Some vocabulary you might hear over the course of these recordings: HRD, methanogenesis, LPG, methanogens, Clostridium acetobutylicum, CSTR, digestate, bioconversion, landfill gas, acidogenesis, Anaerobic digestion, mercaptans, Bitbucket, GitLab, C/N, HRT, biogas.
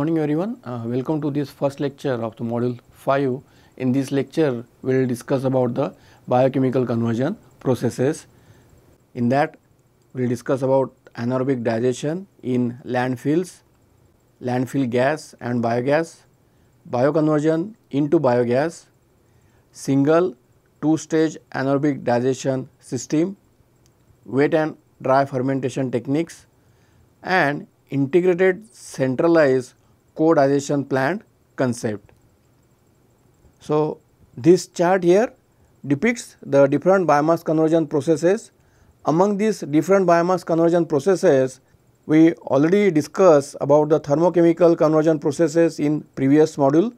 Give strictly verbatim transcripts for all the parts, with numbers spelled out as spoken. morning everyone, uh, welcome to this first lecture of the module five. In this lecture we will discuss about the biochemical conversion processes. In that we will discuss about anaerobic digestion in landfills, landfill gas and biogas, bioconversion into biogas, single two stage anaerobic digestion system, wet and dry fermentation techniques, and integrated centralized co-digestion plant concept. So, this chart here depicts the different biomass conversion processes. Among these different biomass conversion processes, we already discussed about the thermochemical conversion processes in previous module.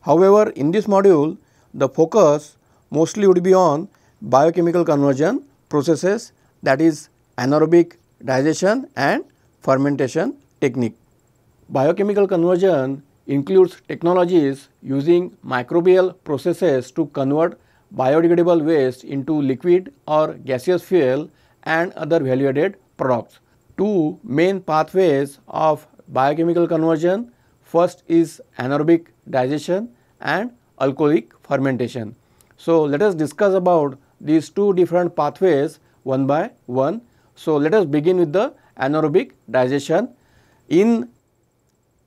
However, in this module, the focus mostly would be on biochemical conversion processes, that is anaerobic digestion and fermentation technique. Biochemical conversion includes technologies using microbial processes to convert biodegradable waste into liquid or gaseous fuel and other value-added products. Two main pathways of biochemical conversion. First is anaerobic digestion and alcoholic fermentation. So, let us discuss about these two different pathways one by one. So, let us begin with the anaerobic digestion. In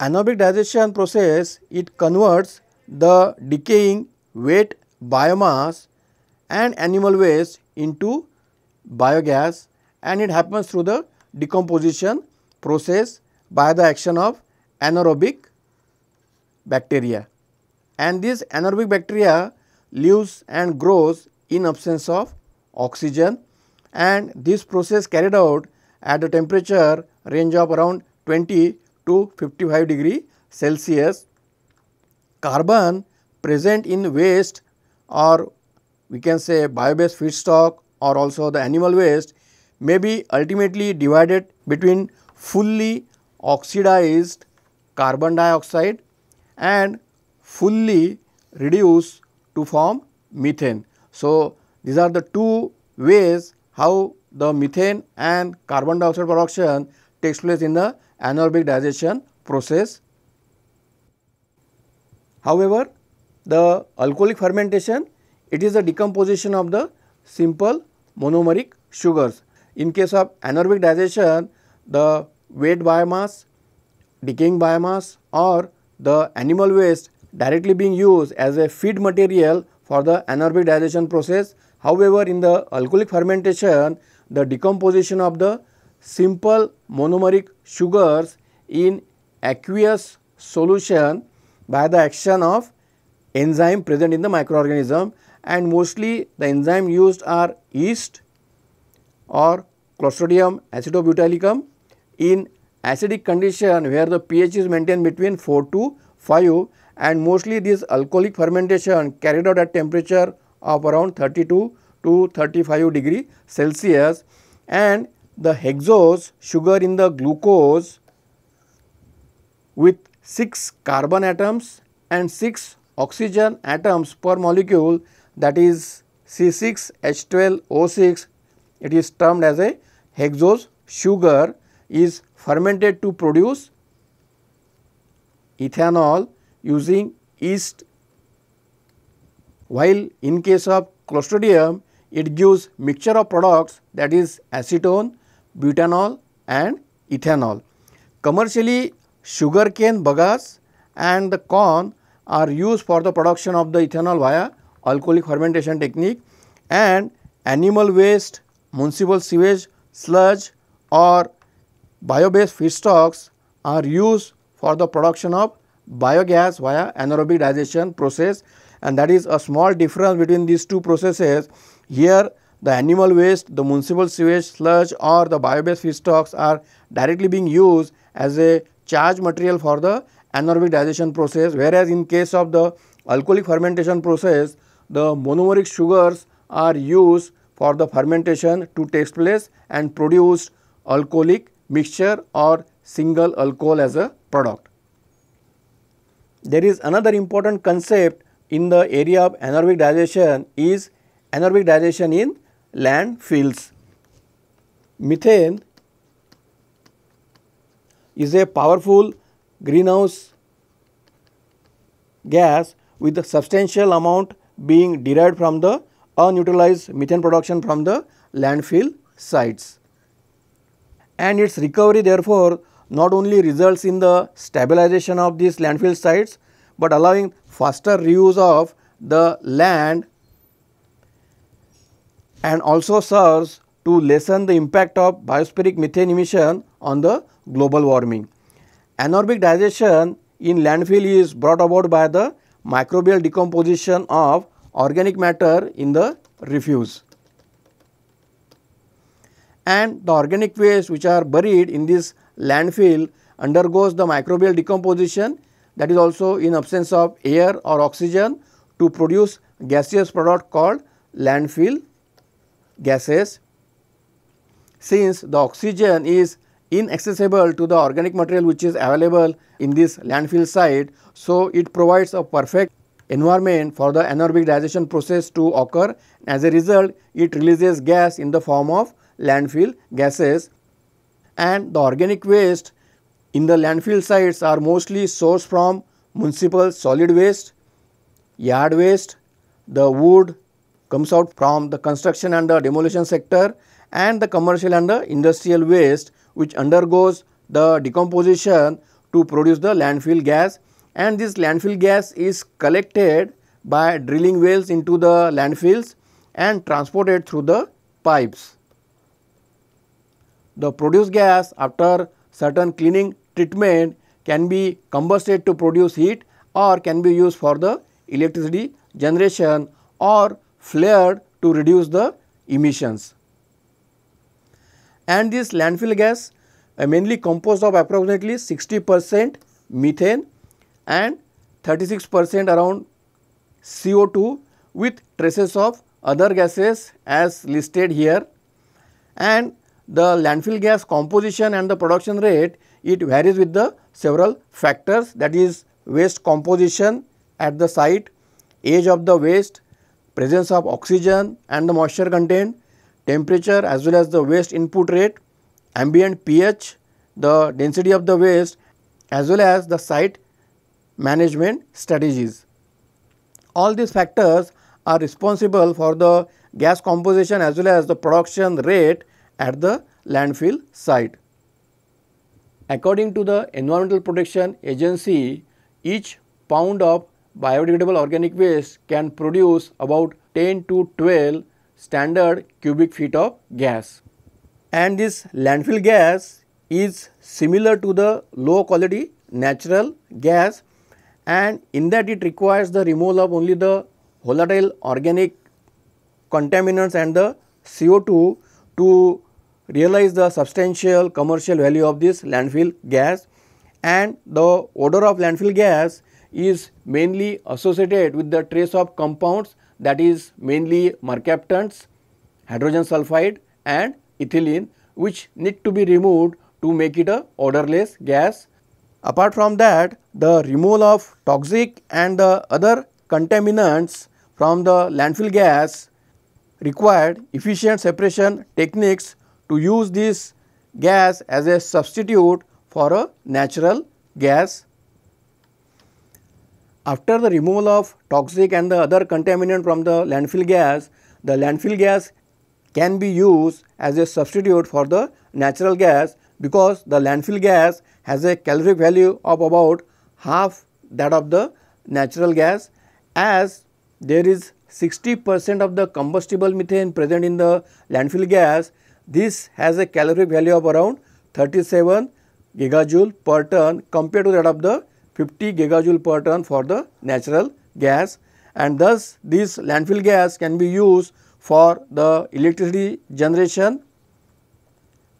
anaerobic digestion process, it converts the decaying wet biomass and animal waste into biogas, and it happens through the decomposition process by the action of anaerobic bacteria. And this anaerobic bacteria lives and grows in absence of oxygen, and this process carried out at a temperature range of around twenty to fifty-five degree Celsius. Carbon present in waste, or we can say bio-based feedstock, or also the animal waste, may be ultimately divided between fully oxidized carbon dioxide and fully reduced to form methane. So, these are the two ways how the methane and carbon dioxide production takes place in the anaerobic digestion process. However, the alcoholic fermentation, it is the decomposition of the simple monomeric sugars. In case of anaerobic digestion, the wet biomass, decaying biomass, or the animal waste directly being used as a feed material for the anaerobic digestion process. However, in the alcoholic fermentation, the decomposition of the simple monomeric sugars in aqueous solution by the action of enzyme present in the microorganism, and mostly the enzyme used are yeast or Clostridium acetobutylicum. In acidic condition where the pH is maintained between four to five, and mostly this alcoholic fermentation carried out at temperature of around thirty-two to thirty-five degree Celsius, and the hexose sugar in the glucose with six carbon atoms and six oxygen atoms per molecule, that is C six H twelve O six, it is termed as a hexose sugar, is fermented to produce ethanol using yeast. While in case of Clostridium, it gives mixture of products, that is acetone, butanol and ethanol. Commercially, sugarcane bagasse and the corn are used for the production of the ethanol via alcoholic fermentation technique, and animal waste, municipal sewage, sludge or bio-based feedstocks are used for the production of biogas via anaerobic digestion process. And that is a small difference between these two processes. Here the animal waste, the municipal sewage, sludge or the bio-based feedstocks are directly being used as a charge material for the anaerobic digestion process, whereas in case of the alcoholic fermentation process, the monomeric sugars are used for the fermentation to take place and produce alcoholic mixture or single alcohol as a product. There is another important concept in the area of anaerobic digestion is anaerobic digestion in landfills. Methane is a powerful greenhouse gas with a substantial amount being derived from the unutilized methane production from the landfill sites. And its recovery therefore not only results in the stabilization of these landfill sites, but allowing faster reuse of the land and also serves to lessen the impact of biospheric methane emission on the global warming. Anaerobic digestion in landfill is brought about by the microbial decomposition of organic matter in the refuse. And the organic waste which are buried in this landfill undergoes the microbial decomposition, that is also in absence of air or oxygen, to produce gaseous product called landfill gases. Since the oxygen is inaccessible to the organic material which is available in this landfill site, so it provides a perfect environment for the anaerobic digestion process to occur. As a result, it releases gas in the form of landfill gases. And the organic waste in the landfill sites are mostly sourced from municipal solid waste, yard waste, the wood comes out from the construction and the demolition sector, and the commercial and the industrial waste which undergoes the decomposition to produce the landfill gas. And this landfill gas is collected by drilling wells into the landfills and transported through the pipes. The produced gas, after certain cleaning treatment, can be combusted to produce heat or can be used for the electricity generation or flared to reduce the emissions. And this landfill gas uh, mainly composed of approximately sixty percent methane and thirty-six percent around C O two with traces of other gases as listed here. And the landfill gas composition and the production rate, it varies with the several factors, that is waste composition at the site, age of the waste, presence of oxygen and the moisture content, temperature as well as the waste input rate, ambient pH, the density of the waste, as well as the site management strategies. All these factors are responsible for the gas composition as well as the production rate at the landfill site. According to the Environmental Protection Agency, each pound of biodegradable organic waste can produce about ten to twelve standard cubic feet of gas. And this landfill gas is similar to the low quality natural gas, and in that it requires the removal of only the volatile organic contaminants and the C O two to realize the substantial commercial value of this landfill gas. And the odor of landfill gas is mainly associated with the trace of compounds, that is mainly mercaptans, hydrogen sulfide and ethylene, which need to be removed to make it a odorless gas. Apart from that, the removal of toxic and the other contaminants from the landfill gas required efficient separation techniques to use this gas as a substitute for a natural gas. After the removal of toxic and the other contaminant from the landfill gas, the landfill gas can be used as a substitute for the natural gas, because the landfill gas has a calorific value of about half that of the natural gas, as there is sixty percent of the combustible methane present in the landfill gas. This has a calorific value of around thirty-seven gigajoule per ton compared to that of the fifty gigajoule per ton for the natural gas. And thus this landfill gas can be used for the electricity generation,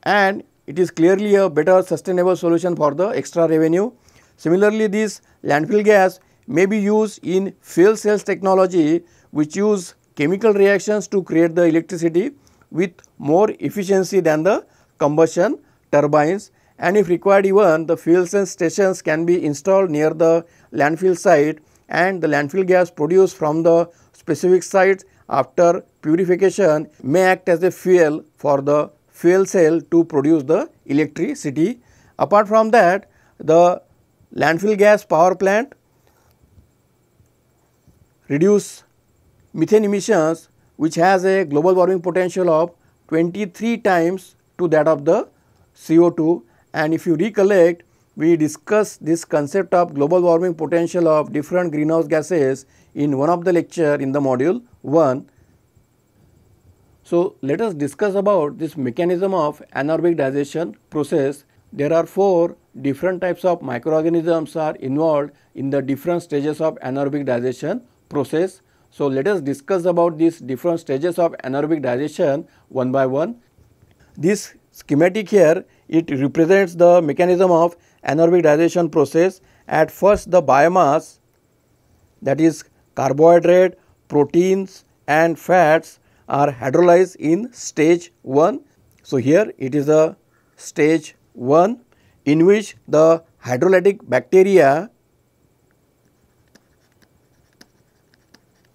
and it is clearly a better sustainable solution for the extra revenue. Similarly, this landfill gas may be used in fuel cells technology, which use chemical reactions to create the electricity with more efficiency than the combustion turbines. And if required, even the fuel cell stations can be installed near the landfill site, and the landfill gas produced from the specific sites after purification may act as a fuel for the fuel cell to produce the electricity. Apart from that, the landfill gas power plant, reduce methane emissions, which has a global warming potential of twenty-three times to that of the C O two. And if you recollect, we discussed this concept of global warming potential of different greenhouse gases in one of the lecture in the module one. So, let us discuss about this mechanism of anaerobic digestion process. There are four different types of microorganisms are involved in the different stages of anaerobic digestion process. So, let us discuss about these different stages of anaerobic digestion one by one. This schematic here, it represents the mechanism of anaerobic digestion process. At first, the biomass, that is carbohydrate, proteins and fats, are hydrolyzed in stage one. So, here it is a stage one in which the hydrolytic bacteria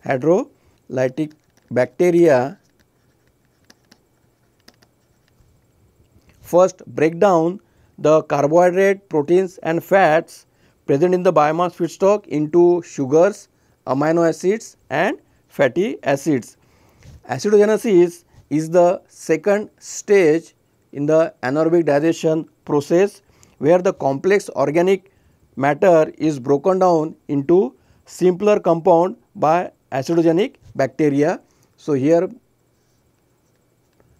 hydrolytic bacteria first break down the carbohydrate, proteins and fats present in the biomass feedstock into sugars, amino acids and fatty acids. Acidogenesis is the second stage in the anaerobic digestion process, where the complex organic matter is broken down into simpler compound by acidogenic bacteria. So, here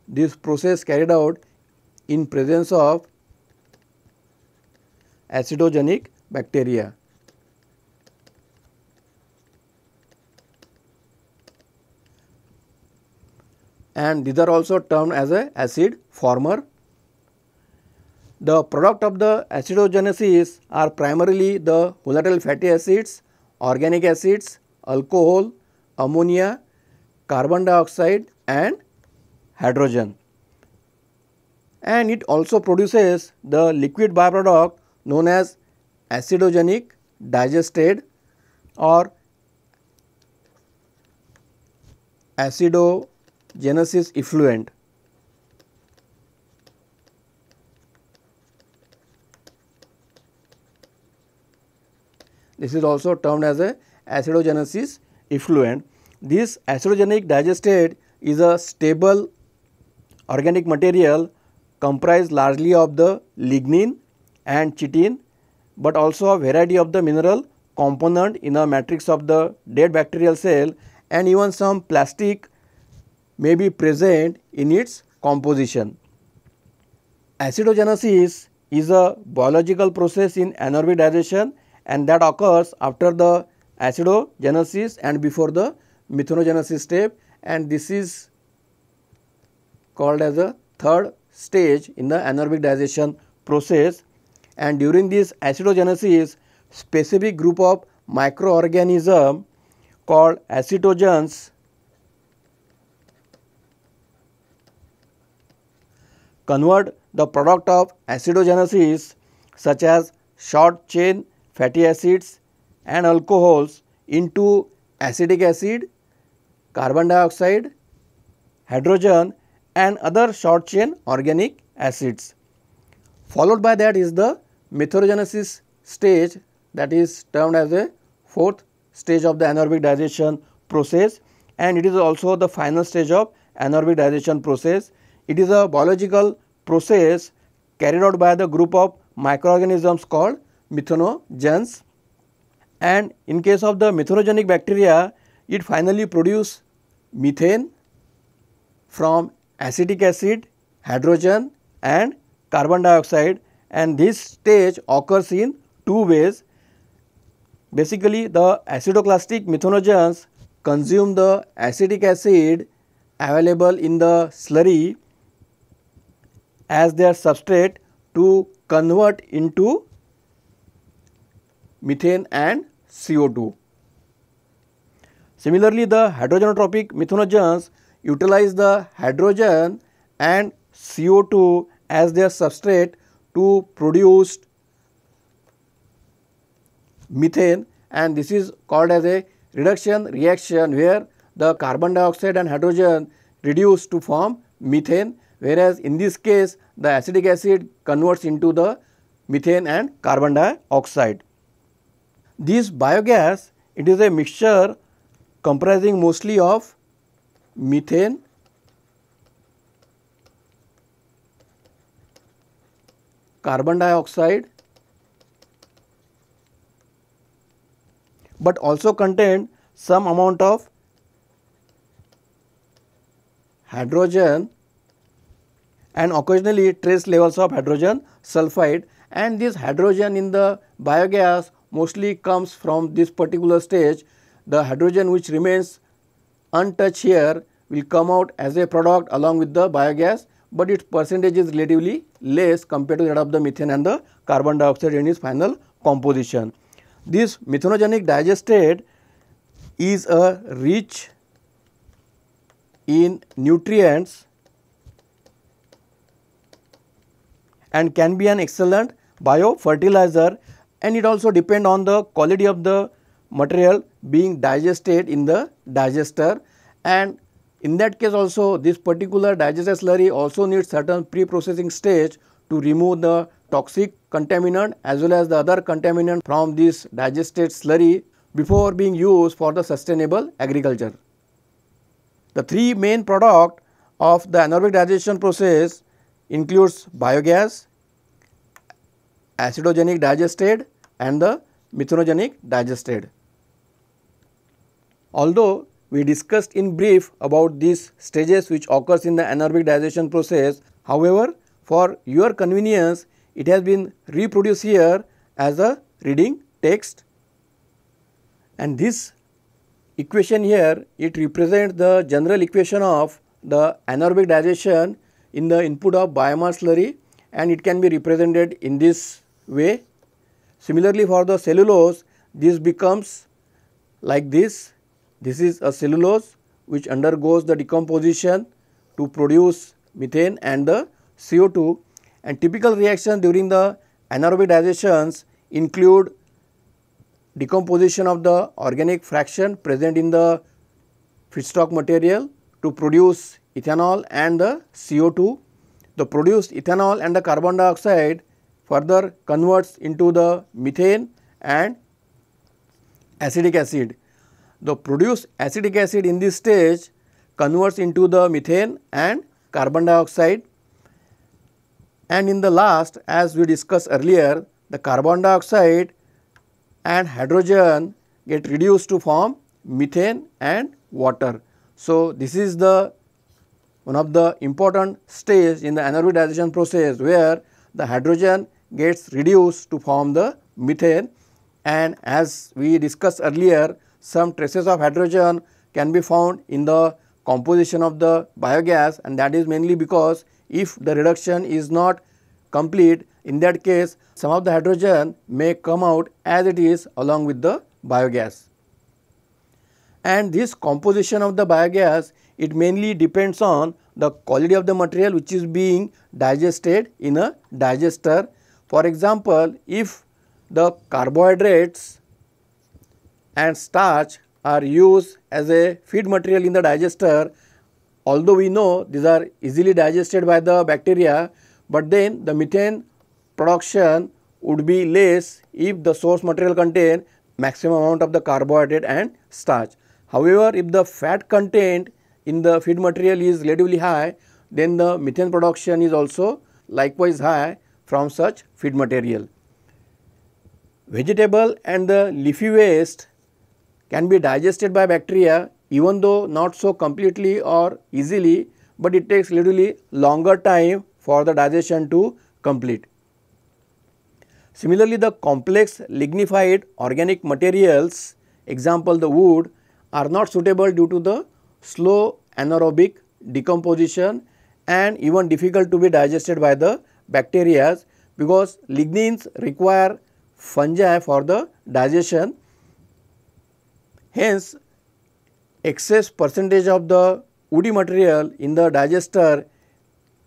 this process carried out in presence of acidogenic bacteria. And these are also termed as a acid former. The product of the acidogenesis are primarily the volatile fatty acids, organic acids, alcohol, ammonia, carbon dioxide and hydrogen. And it also produces the liquid byproduct known as acidogenic digestate or acidogenesis effluent. This is also termed as a acidogenesis effluent. This acidogenic digestate is a stable organic material comprised largely of the lignin and chitin, but also a variety of the mineral component in a matrix of the dead bacterial cell, and even some plastic may be present in its composition. Acidogenesis is a biological process in anaerobic digestion, and that occurs after the acidogenesis and before the methanogenesis step, and this is called as the third stage in the anaerobic digestion process. And during this acidogenesis, specific group of microorganism called acetogens convert the product of acidogenesis, such as short chain fatty acids and alcohols, into acetic acid, carbon dioxide, hydrogen and other short chain organic acids. Followed by that is the methanogenesis stage, that is termed as a fourth stage of the anaerobic digestion process, and it is also the final stage of anaerobic digestion process. It is a biological process carried out by the group of microorganisms called methanogens, and in case of the methanogenic bacteria, it finally produces methane from acetic acid, hydrogen and carbon dioxide. And this stage occurs in two ways. Basically, the acidoclastic methanogens consume the acetic acid available in the slurry as their substrate to convert into methane and C O two. Similarly, the hydrogenotropic methanogens utilize the hydrogen and C O two as their substrate to produce methane, and this is called as a reduction reaction, where the carbon dioxide and hydrogen reduce to form methane, whereas in this case the acetic acid converts into the methane and carbon dioxide. This biogas, it is a mixture comprising mostly of methane carbon dioxide but also contain some amount of hydrogen and occasionally trace levels of hydrogen sulfide, and this hydrogen in the biogas mostly comes from this particular stage. The hydrogen which remains untouched here will come out as a product along with the biogas, but its percentage is relatively less compared to that of the methane and the carbon dioxide in its final composition. This methanogenic digestate is a rich in nutrients and can be an excellent biofertilizer, and it also depends on the quality of the material being digested in the digester, and in that case also this particular digester slurry also needs certain pre-processing stage to remove the toxic contaminant as well as the other contaminant from this digested slurry before being used for the sustainable agriculture. The three main products of the anaerobic digestion process includes biogas, acidogenic digestate and the methanogenic digestate. Although we discussed in brief about these stages which occurs in the anaerobic digestion process, however, for your convenience it has been reproduced here as a reading text, and this equation here, it represents the general equation of the anaerobic digestion in the input of biomass slurry, and it can be represented in this way. Similarly, for the cellulose, this becomes like this. This is a cellulose which undergoes the decomposition to produce methane and the C O two, and typical reactions during the anaerobic digestions include decomposition of the organic fraction present in the feedstock material to produce ethanol and the C O two. The produced ethanol and the carbon dioxide further converts into the methane and acetic acid. The produced acetic acid in this stage converts into the methane and carbon dioxide, and in the last, as we discussed earlier, the carbon dioxide and hydrogen get reduced to form methane and water. So, this is the one of the important stages in the anaerobic digestion process where the hydrogen gets reduced to form the methane, and as we discussed earlier, some traces of hydrogen can be found in the composition of the biogas, and that is mainly because if the reduction is not complete, in that case some of the hydrogen may come out as it is along with the biogas. And this composition of the biogas, it mainly depends on the quality of the material which is being digested in a digester. For example, if the carbohydrates and starch are used as a feed material in the digester, although we know these are easily digested by the bacteria, but then the methane production would be less if the source material contain maximum amount of the carbohydrate and starch. However, if the fat content in the feed material is relatively high, then the methane production is also likewise high from such feed material. Vegetable and the leafy waste can be digested by bacteria, even though not so completely or easily, but it takes literally longer time for the digestion to complete. Similarly, the complex lignified organic materials, example the wood, are not suitable due to the slow anaerobic decomposition and even difficult to be digested by the bacteria, because lignins require fungi for the digestion. Hence, excess percentage of the woody material in the digester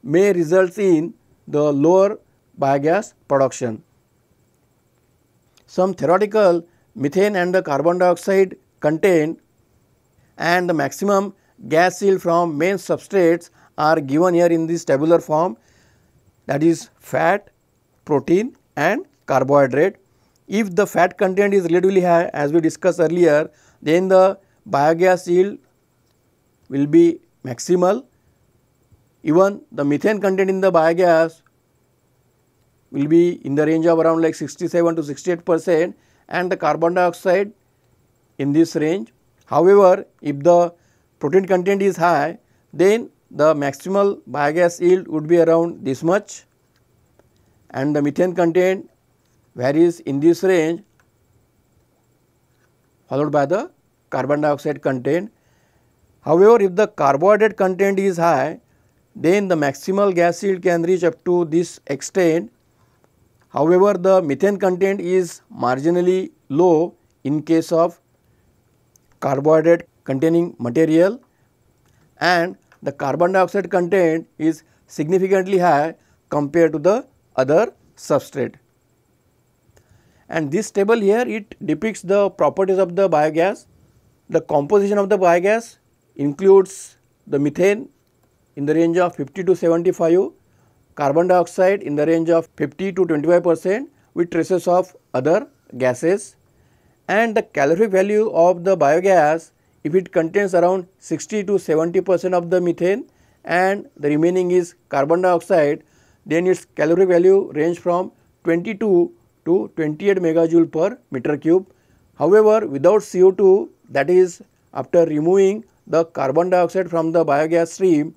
may result in the lower biogas production. Some theoretical methane and the carbon dioxide content and the maximum gas yield from main substrates are given here in this tabular form, that is fat, protein and carbohydrate. If the fat content is relatively high, as we discussed earlier, then the biogas yield will be maximal. Even the methane content in the biogas will be in the range of around like sixty-seven to sixty-eight percent and the carbon dioxide in this range. However, if the protein content is high, then the maximal biogas yield would be around this much and the methane content varies in this range, followed by the carbon dioxide content. However, if the carbohydrate content is high, then the maximal gas yield can reach up to this extent. However, the methane content is marginally low in case of carbohydrate containing material, and the carbon dioxide content is significantly high compared to the other substrate. And this table here, it depicts the properties of the biogas. The composition of the biogas includes the methane in the range of fifty to seventy-five, carbon dioxide in the range of fifty to twenty-five percent with traces of other gases, and the calorific value of the biogas, if it contains around sixty to seventy percent of the methane and the remaining is carbon dioxide, then its calorific value range from twenty-two to twenty-eight megajoule per meter cube. However, without C O two, that is after removing the carbon dioxide from the biogas stream,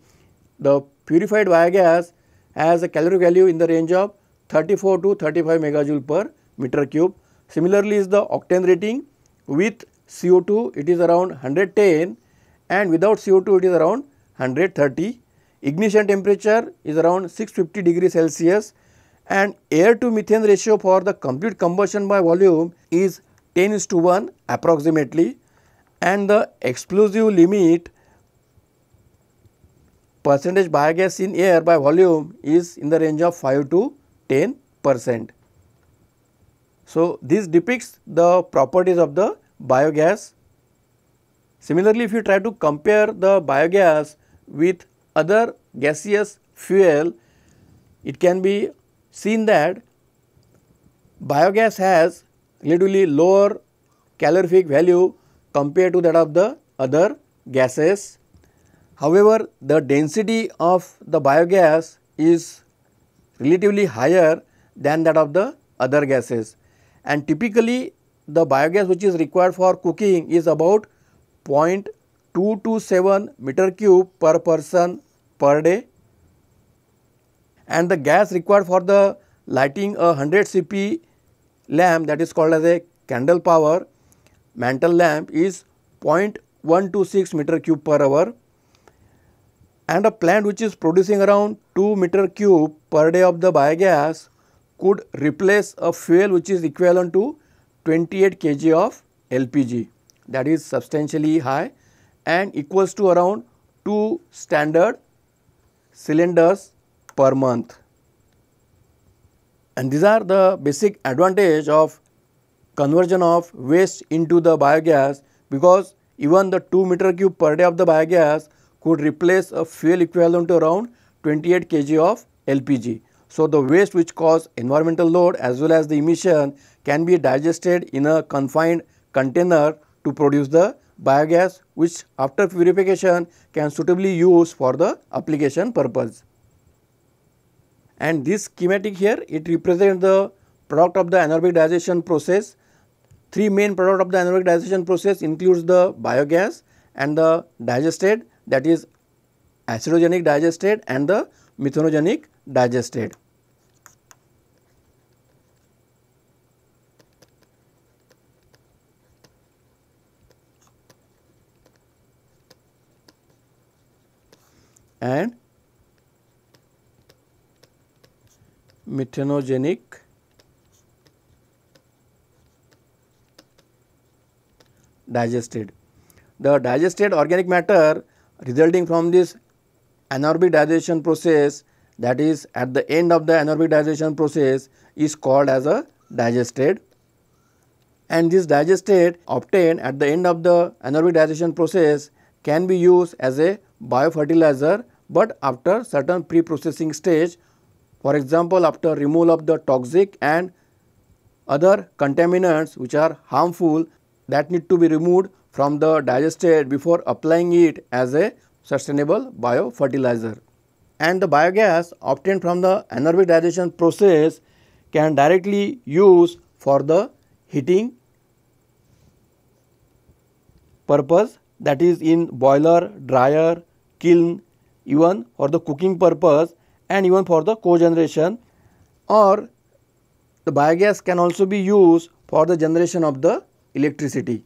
the purified biogas has a calorific value in the range of thirty-four to thirty-five megajoule per meter cube. Similarly, is the octane rating. With C O two, it is around one hundred ten, and without C O two, it is around one hundred thirty. Ignition temperature is around six hundred fifty degrees Celsius, and air to methane ratio for the complete combustion by volume is ten is to one approximately, and the explosive limit percentage biogas in air by volume is in the range of five to ten percent. So, this depicts the properties of the biogas. Similarly, if you try to compare the biogas with other gaseous fuel, it can be seen that biogas has relatively lower calorific value compared to that of the other gases. However, the density of the biogas is relatively higher than that of the other gases, and typically the biogas which is required for cooking is about zero point two two seven meter cube per person per day, and the gas required for the lighting a one hundred C P lamp, that is called as a candle power mantle lamp, is zero point one two six meter cube per hour. And a plant which is producing around two meter cube per day of the biogas could replace a fuel which is equivalent to twenty-eight kilograms of L P G, that is substantially high and equals to around two standard cylinders per month. And these are the basic advantage of conversion of waste into the biogas, because even the two meter cube per day of the biogas could replace a fuel equivalent to around twenty-eight kilograms of L P G. So, the waste which cause environmental load as well as the emission can be digested in a confined container to produce the biogas, which after purification can suitably use for the application purpose. And this schematic here, it represents the product of the anaerobic digestion process. Three main products of the anaerobic digestion process includes the biogas and the digestate, that is acidogenic digestate and the methanogenic digestate. And methanogenic digestate. The digested organic matter resulting from this anaerobic digestion process, that is at the end of the anaerobic digestion process, is called as a digestate. And this digestate obtained at the end of the anaerobic digestion process can be used as a biofertilizer, but after certain pre-processing stage For example, after removal of the toxic and other contaminants which are harmful that need to be removed from the digestate before applying it as a sustainable biofertilizer. And the biogas obtained from the anaerobic digestion process can directly use for the heating purpose, that is in boiler, dryer, kiln, even for the cooking purpose and even for the cogeneration, or the biogas can also be used for the generation of the electricity.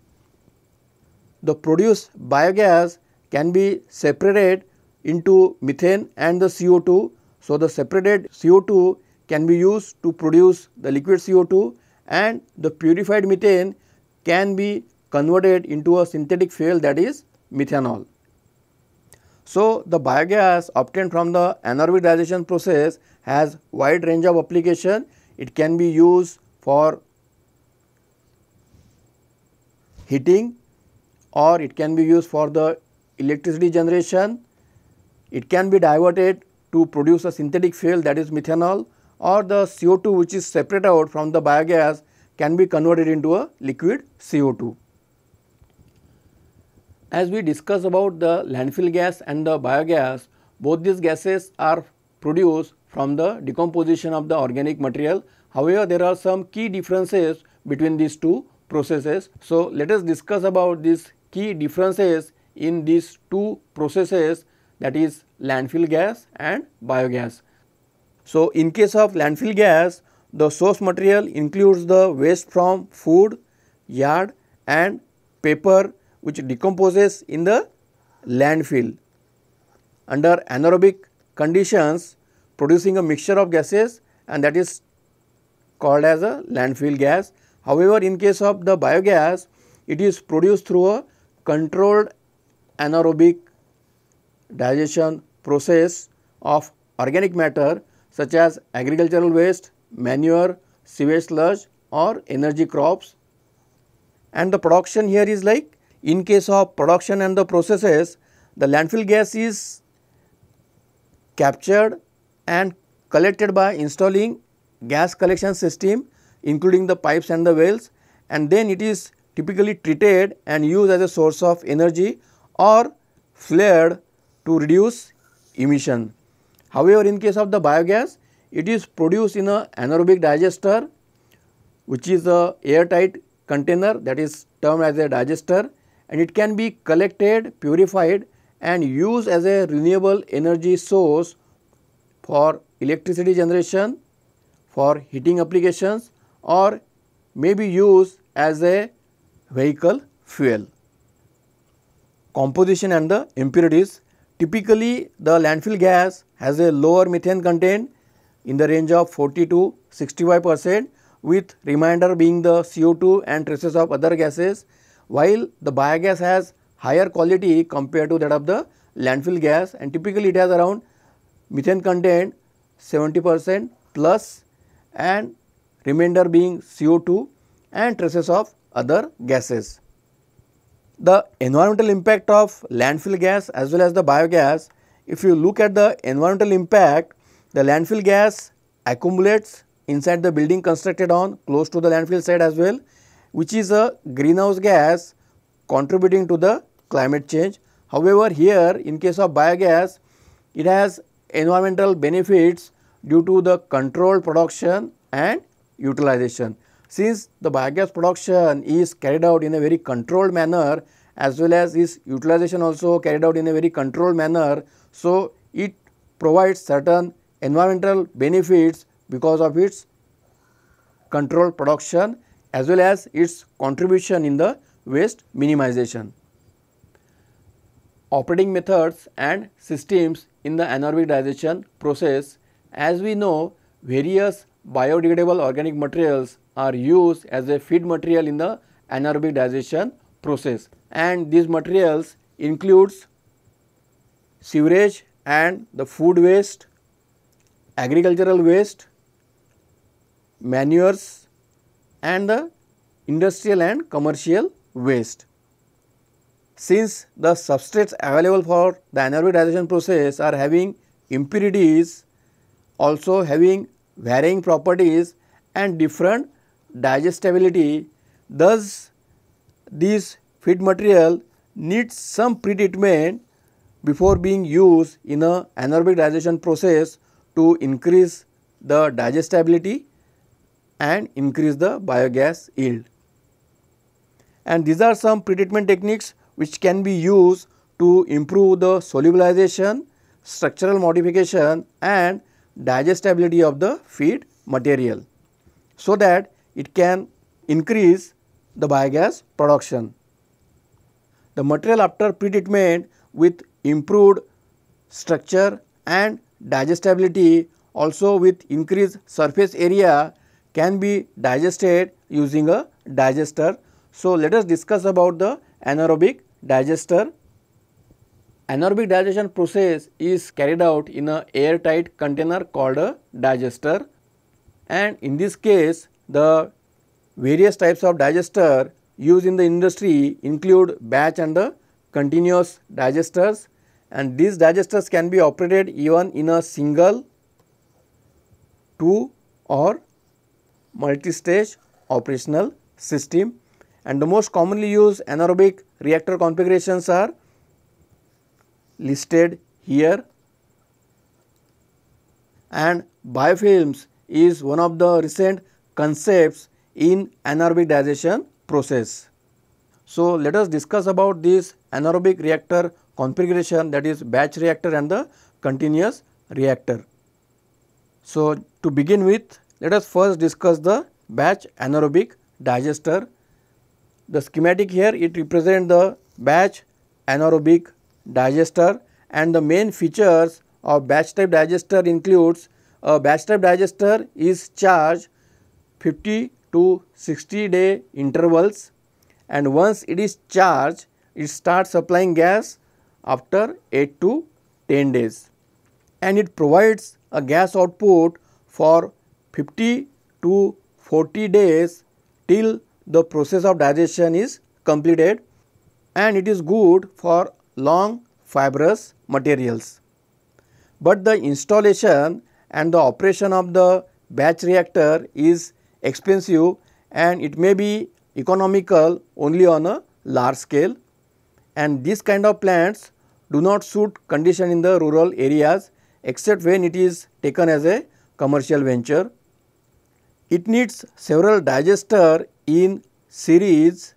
The produced biogas can be separated into methane and the C O two. So, the separated C O two can be used to produce the liquid C O two, and the purified methane can be converted into a synthetic fuel, that is methanol. So, the biogas obtained from the anaerobic digestion process has wide range of application. It can be used for heating, or it can be used for the electricity generation. It can be diverted to produce a synthetic fuel, that is methanol, or the C O two which is separated out from the biogas can be converted into a liquid C O two. As we discussed about the landfill gas and the biogas, both these gases are produced from the decomposition of the organic material. However, there are some key differences between these two processes. So, let us discuss about these key differences in these two processes, that is landfill gas and biogas. So, in case of landfill gas, the source material includes the waste from food, yard and paper which decomposes in the landfill. Under anaerobic conditions, producing a mixture of gases, and that is called as a landfill gas. However, in case of the biogas, it is produced through a controlled anaerobic digestion process of organic matter such as agricultural waste, manure, sewage sludge or energy crops. And the production here is like, in case of production and the processes, the landfill gas is captured and collected by installing gas collection system including the pipes and the wells, and then it is typically treated and used as a source of energy or flared to reduce emission. However, in case of the biogas, it is produced in an anaerobic digester which is a airtight container, that is termed as a digester, and it can be collected, purified and used as a renewable energy source for electricity generation, for heating applications, or may be used as a vehicle fuel. Composition and the impurities. Typically, the landfill gas has a lower methane content in the range of forty to sixty-five percent, with remainder being the C O two and traces of other gases, while the biogas has higher quality compared to that of the landfill gas, and typically it has around methane content seventy percent plus and remainder being C O two and traces of other gases. The environmental impact of landfill gas as well as the biogas. If you look at the environmental impact, the landfill gas accumulates inside the building constructed on close to the landfill site as well, which is a greenhouse gas contributing to the climate change. However, here in case of biogas, it has environmental benefits due to the controlled production and utilization. Since the biogas production is carried out in a very controlled manner as well as its utilization also carried out in a very controlled manner, so it provides certain environmental benefits because of its controlled production as well as its contribution in the waste minimization. Operating methods and systems in the anaerobic digestion process. As we know, various biodegradable organic materials are used as a feed material in the anaerobic digestion process, and these materials includes sewage and the food waste, agricultural waste, manures and the industrial and commercial waste. Since the substrates available for the anaerobic digestion process are having impurities also having varying properties and different digestibility. Thus, this feed material needs some pretreatment before being used in an anaerobic digestion process to increase the digestibility and increase the biogas yield. And these are some pretreatment techniques which can be used to improve the solubilization, structural modification and digestibility of the feed material, so that it can increase the biogas production. The material after pretreatment with improved structure and digestibility, also with increased surface area, can be digested using a digester. So, let us discuss about the anaerobic digester. Anaerobic digestion process is carried out in an airtight container called a digester, and in this case the various types of digester used in the industry include batch and the continuous digesters, and these digesters can be operated even in a single, two or multi-stage operational system. And the most commonly used anaerobic reactor configurations are listed here, and biofilms is one of the recent concepts in anaerobic digestion process. So, let us discuss about this anaerobic reactor configuration, that is batch reactor and the continuous reactor. So, to begin with, let us first discuss the batch anaerobic digester. The schematic here, it represents the batch anaerobic digester, and the main features of batch type digester includes a batch type digester is charged fifty to sixty day intervals, and once it is charged it starts supplying gas after eight to ten days, and it provides a gas output for fifty to forty days till the process of digestion is completed, and it is good for long fibrous materials. But the installation and the operation of the batch reactor is expensive, and it may be economical only on a large scale, and these kind of plants do not suit condition in the rural areas except when it is taken as a commercial venture. It needs several digesters in series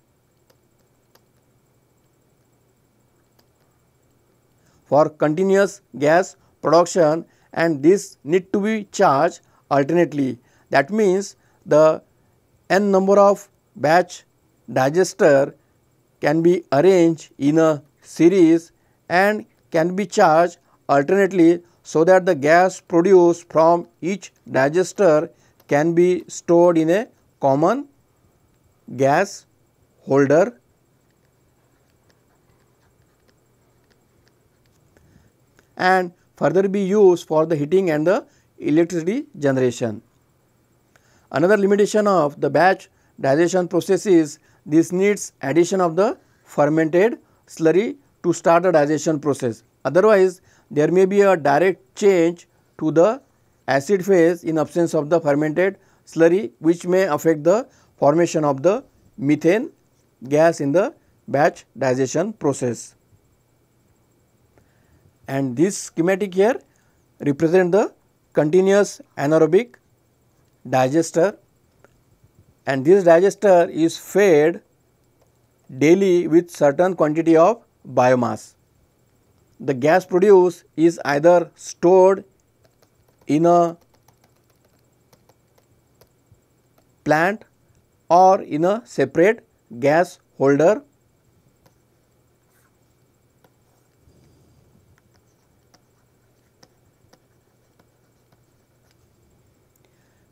for continuous gas production, and this need to be charged alternately. That means the n number of batch digester can be arranged in a series and can be charged alternately, so that the gas produced from each digester can be stored in a common gas holder. And further be used for the heating and the electricity generation. Another limitation of the batch digestion process is this needs addition of the fermented slurry to start the digestion process. Otherwise, there may be a direct change to the acid phase in absence of the fermented slurry, which may affect the formation of the methane gas in the batch digestion process. And this schematic here represents the continuous anaerobic digester, and this digester is fed daily with certain quantity of biomass. The gas produced is either stored in a plant or in a separate gas holder,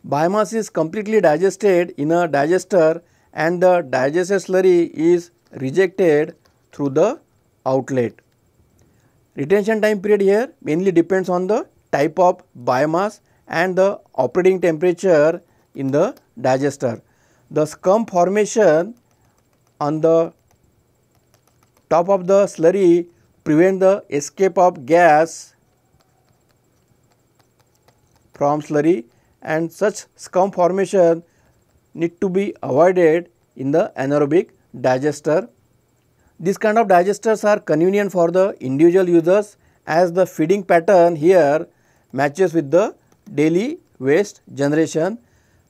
biomass is completely digested in a digester, and the digested slurry is rejected through the outlet. Retention time period here mainly depends on the type of biomass and the operating temperature in the digester. The scum formation on the top of the slurry prevents the escape of gas from slurry, and such scum formation need to be avoided in the anaerobic digester. This kind of digesters are convenient for the individual users as the feeding pattern here matches with the daily waste generation.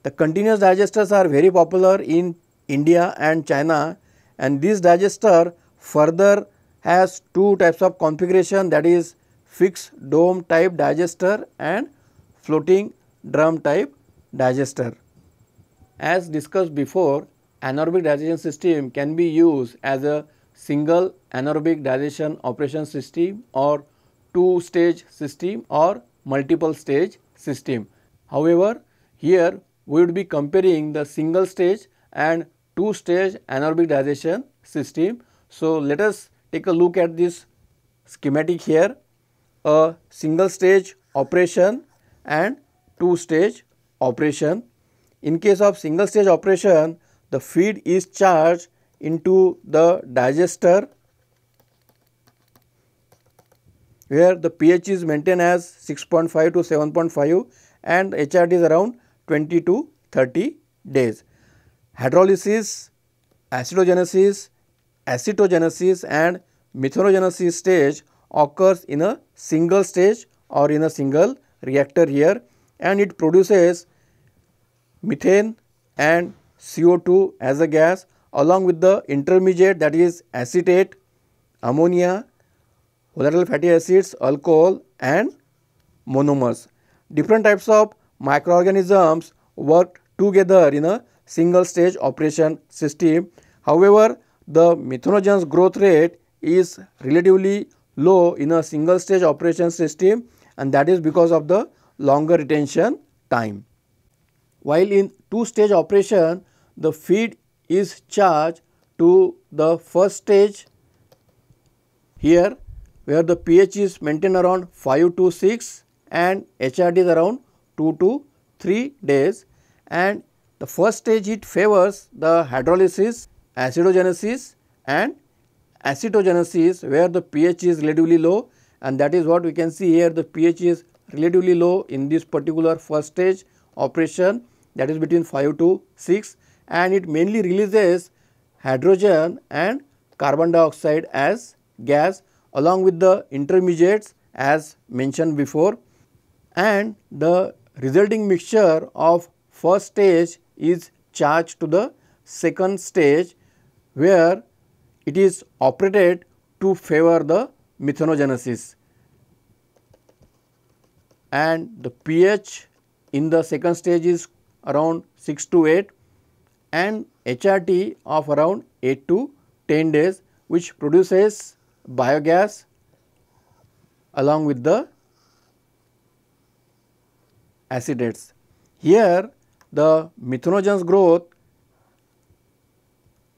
The continuous digesters are very popular in India and China, and this digester further has two types of configuration, that is fixed dome type digester and floating drum type digester. As discussed before, anaerobic digestion system can be used as a single anaerobic digestion operation system or two stage system or multiple stage system. However, here we would be comparing the single stage and two stage anaerobic digestion system. So, let us take a look at this schematic here, a single stage operation and two stage operation. In case of single stage operation, the feed is charged into the digester where the pH is maintained as six point five to seven point five and H R D is around twenty to thirty days. Hydrolysis, acidogenesis, acetogenesis and methanogenesis stage occurs in a single stage or in a single reactor here, and it produces methane and C O two as a gas along with the intermediate, that is acetate, ammonia, volatile fatty acids, alcohol and monomers. Different types of microorganisms work together in a single stage operation system. However, the methanogen's growth rate is relatively low in a single stage operation system, and that is because of the longer retention time. While in two stage operation, the feed is charged to the first stage here where the pH is maintained around five to six and H R D is around two to three days, and the first stage it favors the hydrolysis, acidogenesis and acetogenesis where the pH is relatively low, and that is what we can see here. The pH is relatively low in this particular first stage operation, that is between five to six, and it mainly releases hydrogen and carbon dioxide as gas along with the intermediates as mentioned before, and the resulting mixture of first stage is charged to the second stage where it is operated to favor the methanogenesis, and the pH in the second stage is around six to eight and H R T of around eight to ten days, which produces biogas along with the acetates. Here the methanogen's growth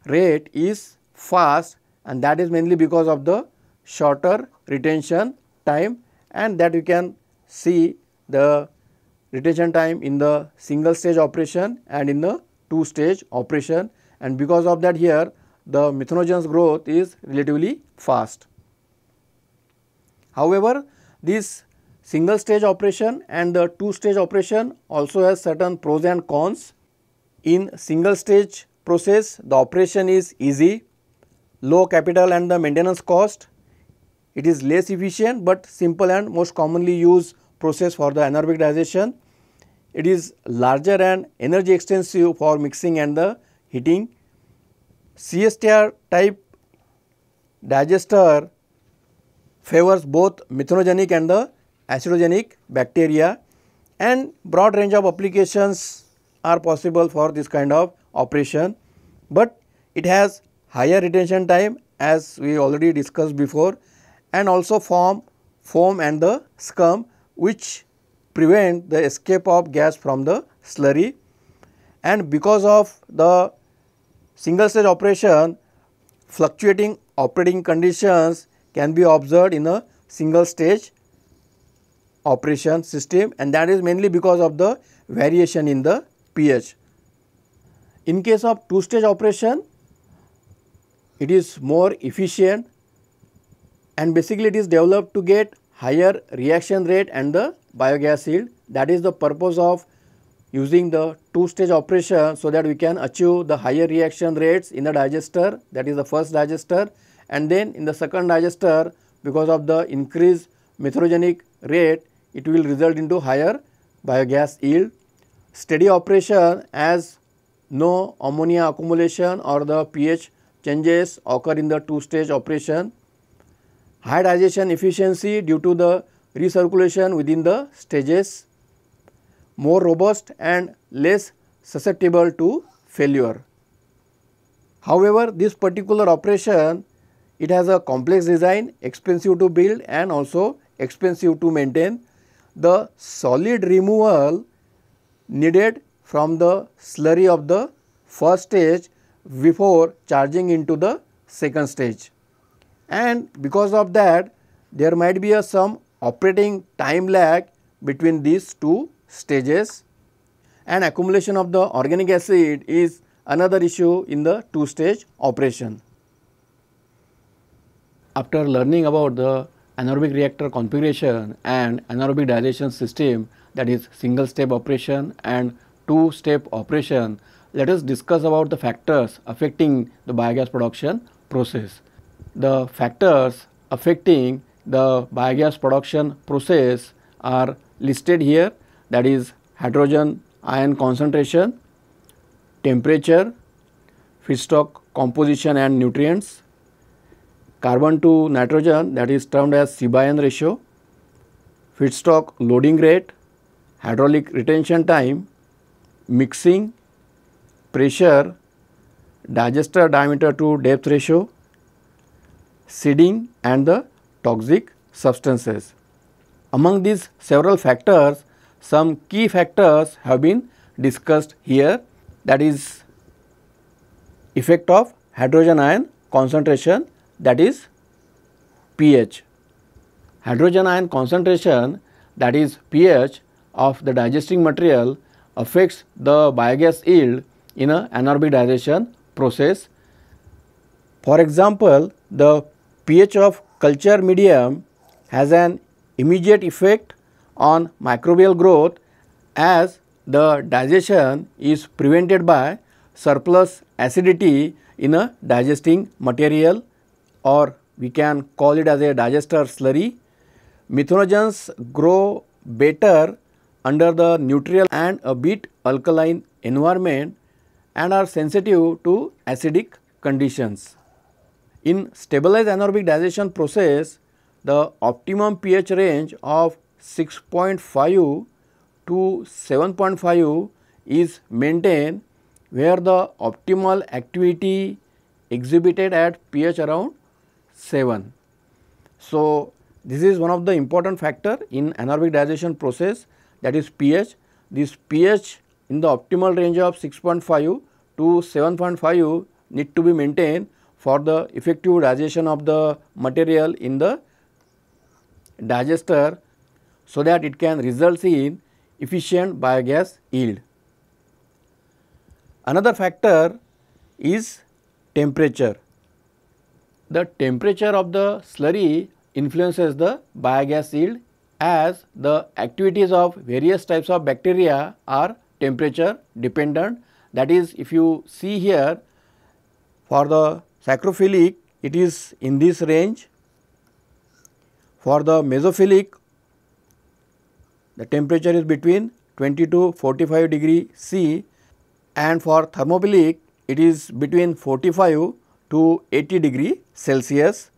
rate is fast, and that is mainly because of the shorter retention time, and that you can see the retention time in the single stage operation and in the two stage operation, and because of that here the methanogen's growth is relatively fast. However, this single stage operation and the two stage operation also has certain pros and cons. In single stage process, the operation is easy, low capital and the maintenance cost. It is less efficient but simple and most commonly used process for the anaerobic digestion. It is larger and energy extensive for mixing and the heating. C S T R type digester favors both methanogenic and the acidogenic bacteria, and broad range of applications are possible for this kind of operation, but it has higher retention time as we already discussed before, and also form foam and the scum which prevent the escape of gas from the slurry, and because of the single stage operation, fluctuating operating conditions can be observed in a single stage operation system, and that is mainly because of the variation in the pH. In case of two stage operation, it is more efficient, and basically it is developed to get higher reaction rate and the biogas yield. That is the purpose of using the two-stage operation, so that we can achieve the higher reaction rates in the digester, that is the first digester, and then in the second digester, because of the increased methanogenic rate, it will result into higher biogas yield. Steady operation, as no ammonia accumulation or the pH changes occur in the two-stage operation. High digestion efficiency due to the recirculation within the stages. More robust and less susceptible to failure. However, this particular operation, it has a complex design, expensive to build and also expensive to maintain. The solid removal needed from the slurry of the first stage before charging into the second stage. And because of that, there might be a some operating time lag between these two stages, and accumulation of the organic acid is another issue in the two-stage operation. After learning about the anaerobic reactor configuration and anaerobic digestion system, that is single step operation and two step operation, let us discuss about the factors affecting the biogas production process. The factors affecting the biogas production process are listed here, that is hydrogen ion concentration, temperature, feedstock composition and nutrients, carbon to nitrogen, that is termed as C by N ratio, feedstock loading rate, hydraulic retention time, mixing, pressure, digester diameter to depth ratio, seeding and the toxic substances. Among these several factors, some key factors have been discussed here, that is effect of hydrogen ion concentration, that is pH. Hydrogen ion concentration, that is pH of the digesting material, affects the biogas yield in an anaerobic digestion process. For example, the pH of culture medium has an immediate effect on microbial growth, as the digestion is prevented by surplus acidity in a digesting material, or we can call it as a digester slurry. Methanogens grow better under the neutral and a bit alkaline environment and are sensitive to acidic conditions. In stabilized anaerobic digestion process, the optimum pH range of six point five to seven point five is maintained, where the optimal activity exhibited at pH around seven. So, this is one of the important factor in anaerobic digestion process, that is pH. This pH in the optimal range of six point five to seven point five need to be maintained for the effective digestion of the material in the digester, so that it can result in efficient biogas yield. Another factor is temperature. The temperature of the slurry influences the biogas yield, as the activities of various types of bacteria are temperature dependent. That is, if you see here, for the saccharophilic it is in this range, for the mesophilic the temperature is between twenty to forty-five degree C, and for thermophilic it is between forty-five to eighty degree Celsius.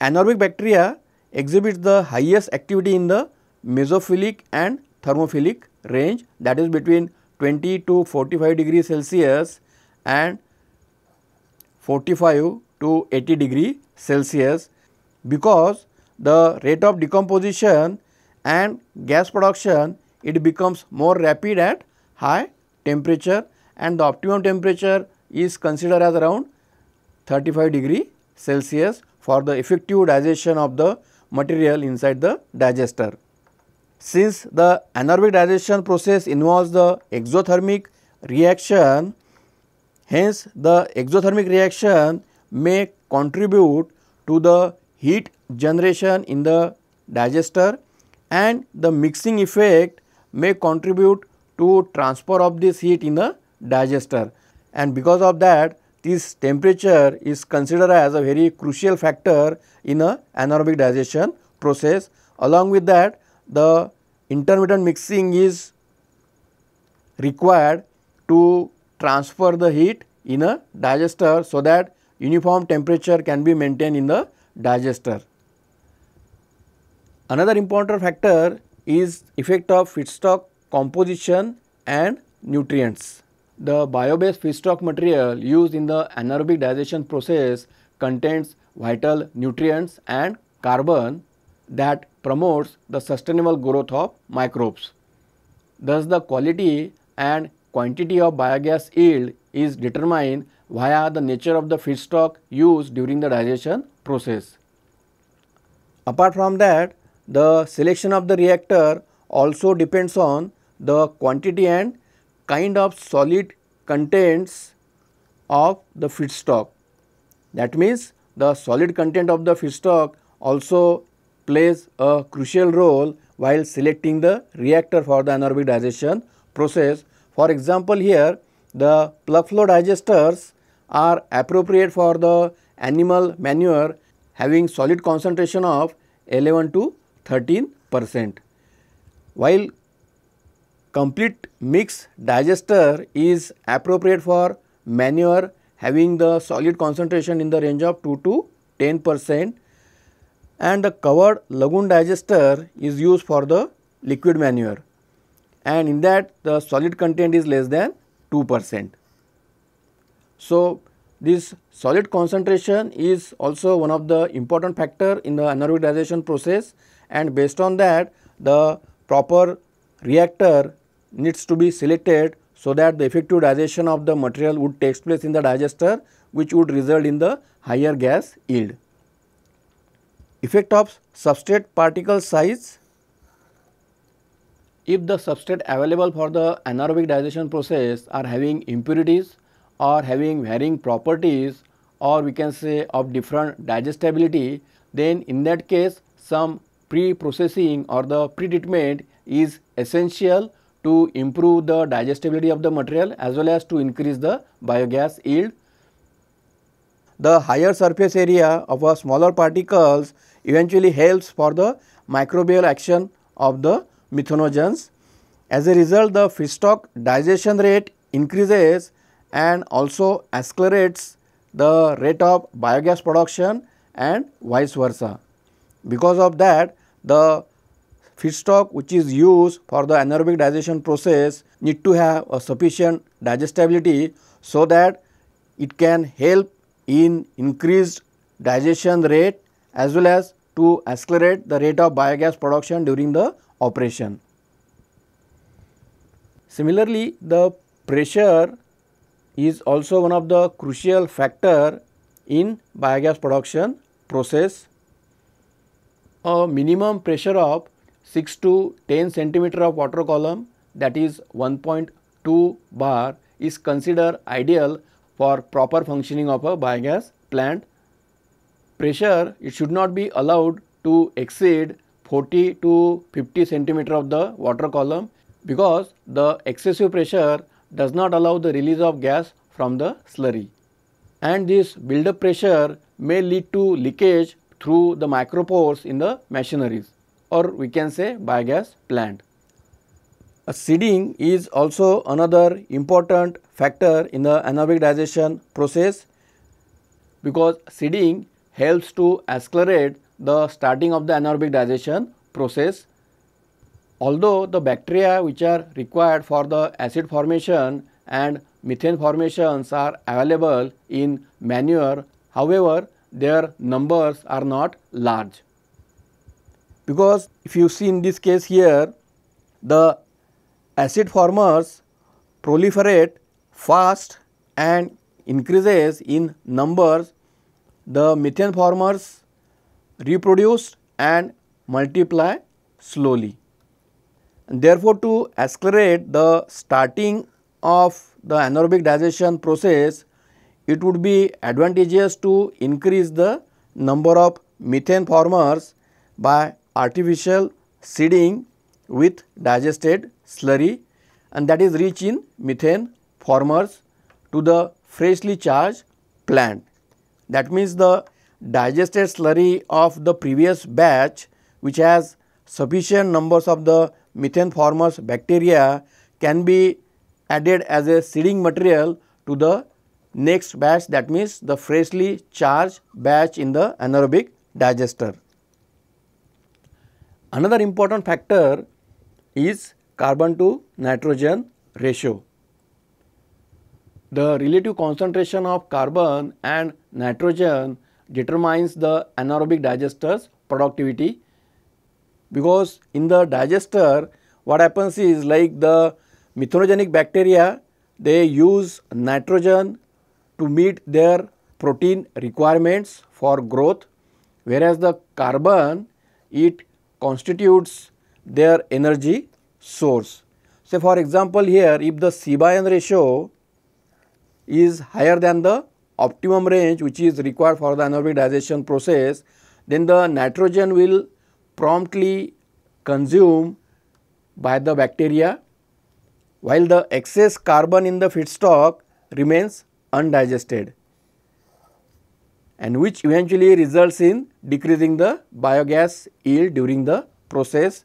Anaerobic bacteria exhibits the highest activity in the mesophilic and thermophilic range, that is between twenty to forty-five degree Celsius and forty-five to eighty degree Celsius, because the rate of decomposition and gas production, it becomes more rapid at high temperature, and the optimum temperature is considered as around thirty-five degree Celsius for the effective digestion of the material inside the digester. Since the anaerobic digestion process involves the exothermic reaction, hence the exothermic reaction may contribute to the heat generation in the digester, and the mixing effect may contribute to transfer of this heat in the digester, and because of that this temperature is considered as a very crucial factor in a anaerobic digestion process. Along with that, the intermittent mixing is required to transfer the heat in a digester so that uniform temperature can be maintained in the digester. Another important factor is effect of feedstock composition and nutrients. The bio-based feedstock material used in the anaerobic digestion process contains vital nutrients and carbon that promotes the sustainable growth of microbes. Thus, the quality and quantity of biogas yield is determined via the nature of the feedstock used during the digestion process. Apart from that, the selection of the reactor also depends on the quantity and kind of solid contents of the feedstock. That means the solid content of the feedstock also plays a crucial role while selecting the reactor for the anaerobic digestion process. For example, here the plug flow digesters are appropriate for the animal manure having solid concentration of eleven to thirteen percent, while complete mix digester is appropriate for manure having the solid concentration in the range of two to ten percent, and the covered lagoon digester is used for the liquid manure, and in that the solid content is less than two percent. So, this solid concentration is also one of the important factor in the anaerobic digestion process, and based on that the proper reactor needs to be selected so that the effective digestion of the material would take place in the digester, which would result in the higher gas yield. Effect of substrate particle size. If the substrate available for the anaerobic digestion process are having impurities or having varying properties, or we can say of different digestibility, then in that case some pre-processing or the pre-treatment is essential to improve the digestibility of the material as well as to increase the biogas yield. The higher surface area of a smaller particles eventually helps for the microbial action of the methanogens. As a result, the feedstock digestion rate increases and also accelerates the rate of biogas production and vice versa. Because of that, the feedstock which is used for the anaerobic digestion process need to have a sufficient digestibility so that it can help in increased digestion rate as well as to accelerate the rate of biogas production during the operation. Similarly, the pressure is also one of the crucial factor in biogas production process. A minimum pressure of six to ten centimeter of water column, that is one point two bar, is considered ideal for proper functioning of a biogas plant. Pressure, it should not be allowed to exceed forty to fifty centimeter of the water column, because the excessive pressure does not allow the release of gas from the slurry, and this buildup pressure may lead to leakage through the micropores in the machineries, or we can say biogas plant. A seeding is also another important factor in the anaerobic digestion process, because seeding helps to accelerate the starting of the anaerobic digestion process. Although the bacteria which are required for the acid formation and methane formations are available in manure, however, their numbers are not large. Because if you see in this case here, the acid formers proliferate fast and increases in numbers. The methane formers reproduce and multiply slowly. And therefore, to accelerate the starting of the anaerobic digestion process, it would be advantageous to increase the number of methane formers by artificial seeding with digested slurry, and that is rich in methane formers to the freshly charged plant. That means the digested slurry of the previous batch, which has sufficient numbers of the methane formers bacteria, can be added as a seeding material to the next batch, that means the freshly charged batch in the anaerobic digester. Another important factor is carbon to nitrogen ratio. The relative concentration of carbon and nitrogen determines the anaerobic digester's productivity, because in the digester what happens is, like the methanogenic bacteria, they use nitrogen to meet their protein requirements for growth, whereas the carbon, it constitutes their energy source. So, for example, here if the C by N ratio is higher than the optimum range which is required for the anaerobic digestion process, then the nitrogen will promptly consume by the bacteria, while the excess carbon in the feedstock remains undigested, and which eventually results in decreasing the biogas yield during the process.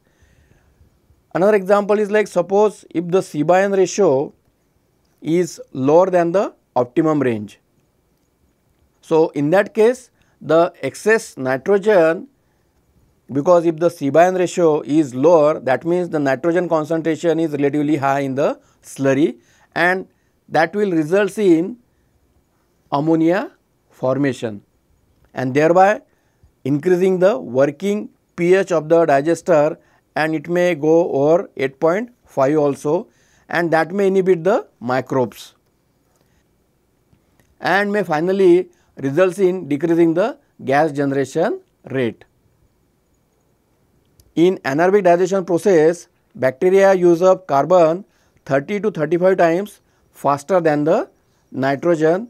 Another example is, like, suppose if the C by N ratio is lower than the optimum range. So, in that case, the excess nitrogen, because if the C by N ratio is lower, that means the nitrogen concentration is relatively high in the slurry, and that will result in ammonia formation, and thereby increasing the working pH of the digester, and it may go over eight point five also, and that may inhibit the microbes and may finally results in decreasing the gas generation rate. In anaerobic digestion process, bacteria use up carbon thirty to thirty-five times faster than the nitrogen,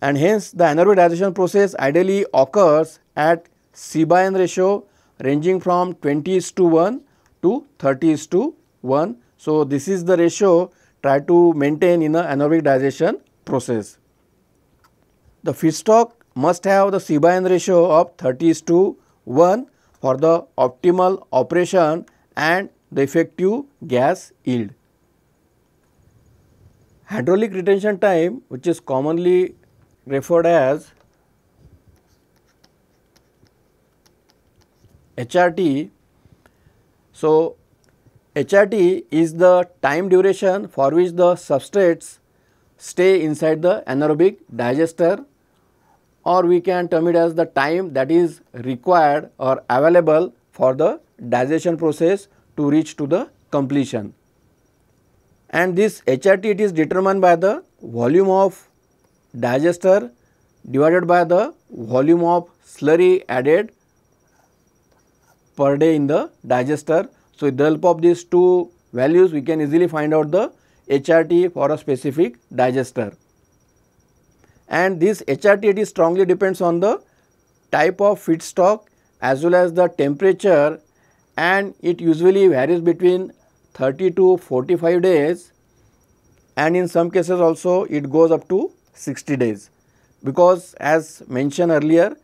and hence the anaerobic digestion process ideally occurs at C by N ratio ranging from twenty is to one to thirty is to one. So, this is the ratio try to maintain in the anaerobic digestion process. The feedstock must have the C by N ratio of thirty is to one for the optimal operation and the effective gas yield. Hydraulic retention time, which is commonly referred as H R T. So, H R T is the time duration for which the substrates stay inside the anaerobic digester, or we can term it as the time that is required or available for the digestion process to reach to the completion. And this H R T, it is determined by the volume of digester divided by the volume of slurry added per day in the digester. So, with the help of these two values, we can easily find out the H R T for a specific digester. And this H R T strongly depends on the type of feedstock as well as the temperature, and it usually varies between thirty to forty-five days, and in some cases also it goes up to sixty days, because as mentioned earlier,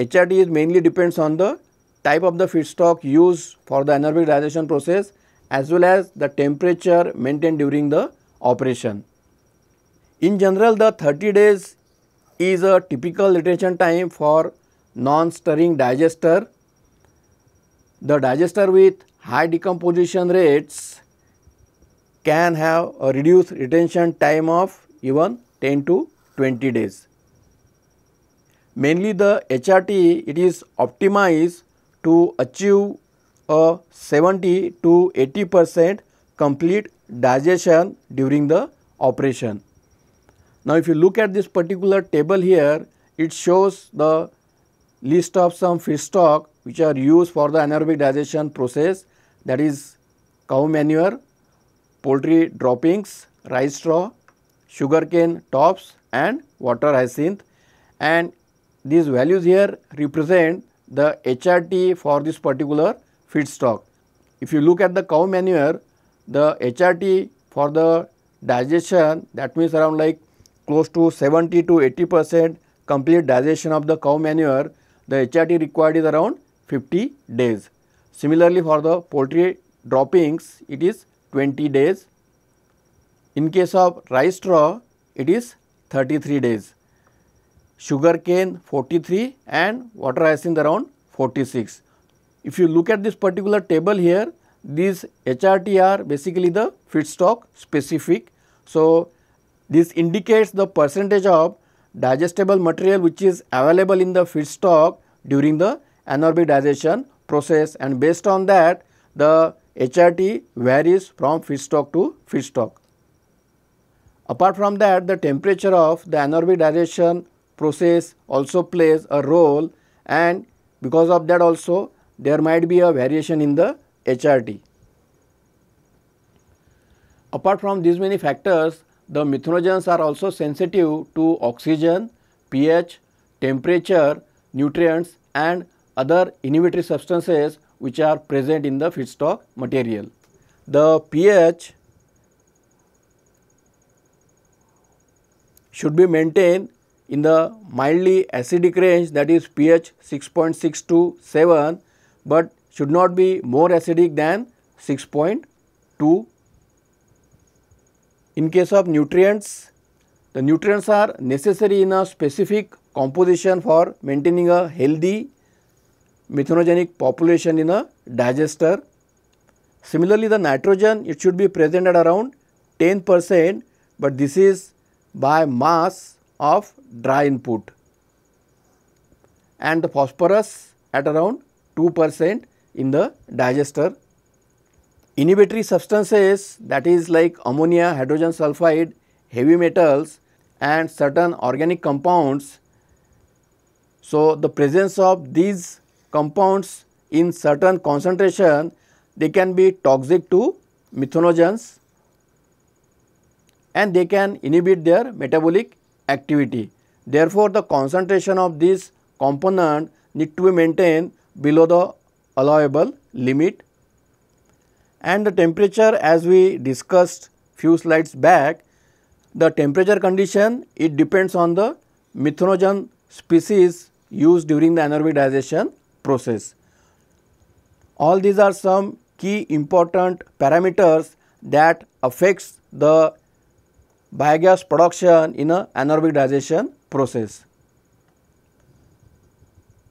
H R T is mainly depends on the type of the feedstock used for the anaerobic digestion process as well as the temperature maintained during the operation. In general, the thirty days is a typical retention time for non-stirring digester. The digester with high decomposition rates can have a reduced retention time of even ten to twenty days. Mainly the H R T, it is optimized to achieve a seventy to eighty percent complete digestion during the operation. Now, if you look at this particular table here, it shows the list of some feedstock which are used for the anaerobic digestion process, that is cow manure, poultry droppings, rice straw, sugarcane tops and water hyacinth, and these values here represent the H R T for this particular feedstock. If you look at the cow manure, the H R T for the digestion, that means around like close to seventy to eighty percent complete digestion of the cow manure, the H R T required is around fifty days. Similarly, for the poultry droppings, it is twenty days. In case of rice straw, it is thirty-three days. Sugar cane forty-three and water hyacinth around forty-six. If you look at this particular table here, these H R T are basically the feedstock specific. So, this indicates the percentage of digestible material which is available in the feedstock during the anaerobic digestion process, and based on that the H R T varies from feedstock to feedstock. Apart from that, the temperature of the anaerobic digestion process also plays a role, and because of that also there might be a variation in the H R T. Apart from these many factors, the methanogens are also sensitive to oxygen, pH, temperature, nutrients and other inhibitory substances which are present in the feedstock material. The pH should be maintained in the mildly acidic range, that is pH six point six to seven, but should not be more acidic than six point two. In case of nutrients, the nutrients are necessary in a specific composition for maintaining a healthy methanogenic population in a digester. Similarly, the nitrogen, it should be present at around ten percent, but this is by mass of dry input, and the phosphorus at around two percent in the digester. Inhibitory substances, that is like ammonia, hydrogen sulfide, heavy metals and certain organic compounds. So, the presence of these compounds in certain concentration, they can be toxic to methanogens and they can inhibit their metabolic activity. Therefore, the concentration of this component need to be maintained below the allowable limit. And the temperature, as we discussed few slides back, the temperature condition, it depends on the methanogen species used during the anaerobic digestion process. All these are some key important parameters that affects the biogas production in a anaerobic digestion process.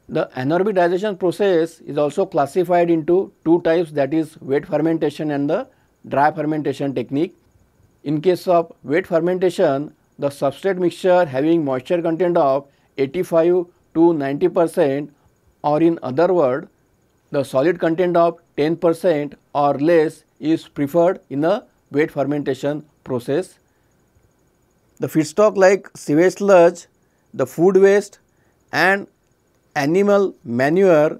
The anaerobic digestion process is also classified into two types, that is wet fermentation and the dry fermentation technique. In case of wet fermentation, the substrate mixture having moisture content of eighty-five to ninety percent, or in other words, the solid content of ten percent or less is preferred in a wet fermentation process. The feedstock like sewage sludge, the food waste and animal manure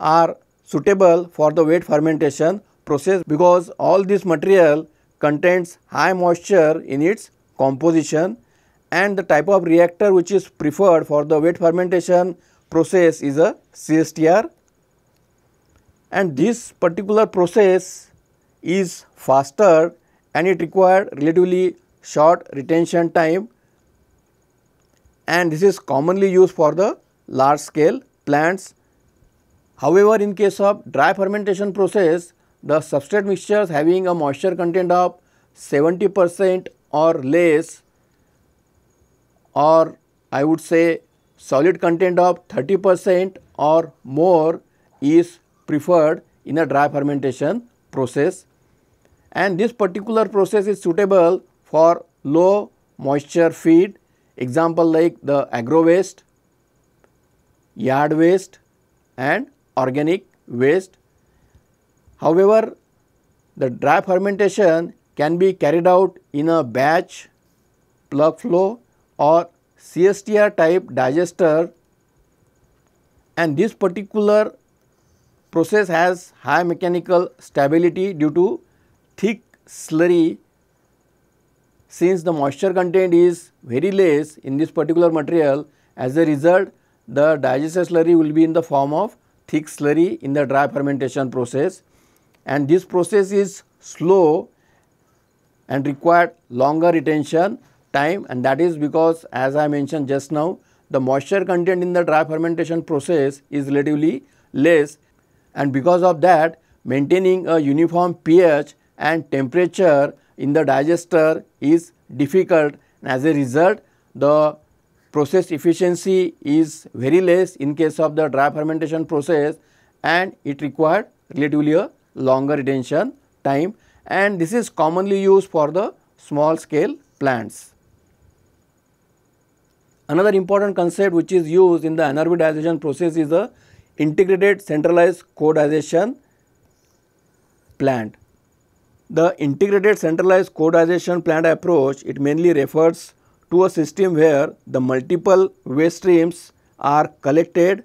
are suitable for the wet fermentation process because all this material contains high moisture in its composition, and the type of reactor which is preferred for the wet fermentation process is a C S T R, and this particular process is faster and it requires relatively short retention time, and this is commonly used for the large scale plants. However, in case of dry fermentation process, the substrate mixtures having a moisture content of seventy percent or less, or I would say solid content of thirty percent or more, is preferred in a dry fermentation process, and this particular process is suitable for low moisture feed. Example like the agro waste, yard waste and organic waste. However, the dry fermentation can be carried out in a batch, plug flow or C S T R type digester, and this particular process has high mechanical stability due to thick slurry. Since the moisture content is very less in this particular material, as a result the digested slurry will be in the form of thick slurry in the dry fermentation process, and this process is slow and required longer retention time, and that is because, as I mentioned just now, the moisture content in the dry fermentation process is relatively less, and because of that maintaining a uniform pH and temperature in the digester is difficult, and as a result the process efficiency is very less in case of the dry fermentation process, and it required relatively a longer retention time, and this is commonly used for the small scale plants. Another important concept which is used in the anaerobic digestion process is the integrated centralized co-digestion plant. The integrated centralized co-digestion plant approach, it mainly refers to a system where the multiple waste streams are collected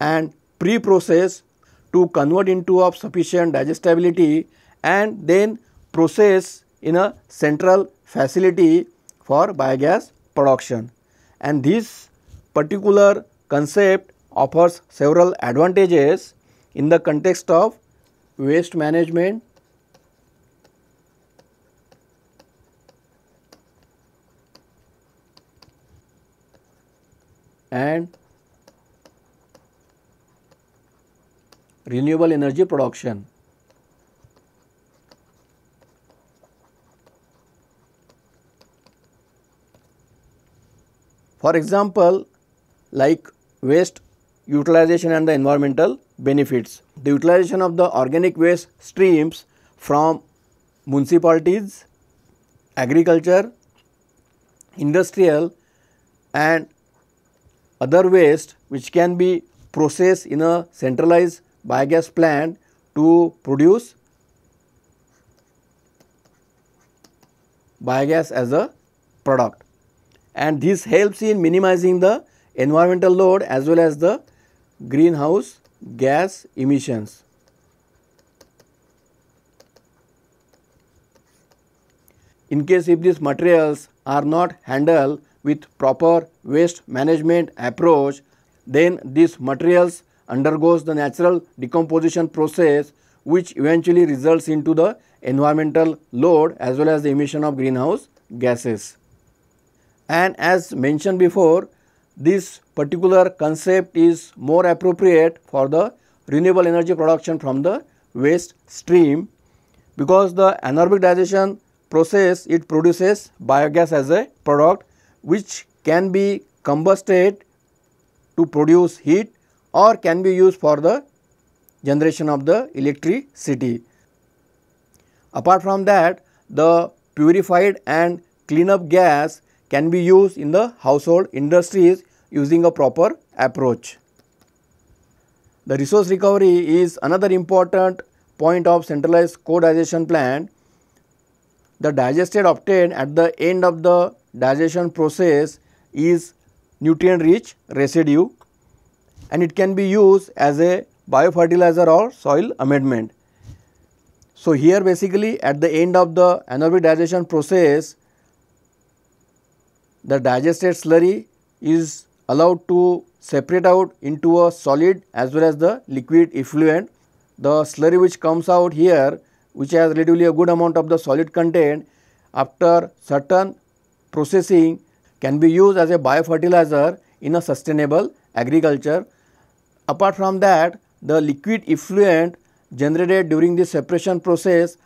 and pre-processed to convert into of sufficient digestibility and then processed in a central facility for biogas production. And this particular concept offers several advantages in the context of waste management, and renewable energy production. For example, like waste utilization and the environmental benefits. The utilization of the organic waste streams from municipalities, agriculture, industrial and other waste which can be processed in a centralized biogas plant to produce biogas as a product, and this helps in minimizing the environmental load as well as the greenhouse gas emissions. In case if these materials are not handled with proper waste management approach, then these materials undergoes the natural decomposition process which eventually results into the environmental load as well as the emission of greenhouse gases. And as mentioned before, this particular concept is more appropriate for the renewable energy production from the waste stream, because the anaerobic digestion process, it produces biogas as a product which can be combusted to produce heat or can be used for the generation of the electricity. Apart from that, the purified and cleanup gas can be used in the household industries using a proper approach. The resource recovery is another important point of centralized co-digestion plant. The digestate obtained at the end of the digestion process is nutrient rich residue, and it can be used as a biofertilizer or soil amendment. So here basically at the end of the anaerobic digestion process, the digested slurry is allowed to separate out into a solid as well as the liquid effluent. The slurry which comes out here, which has relatively a good amount of the solid content, after certain processing can be used as a biofertilizer in a sustainable agriculture. Apart from that, the liquid effluent generated during the separation process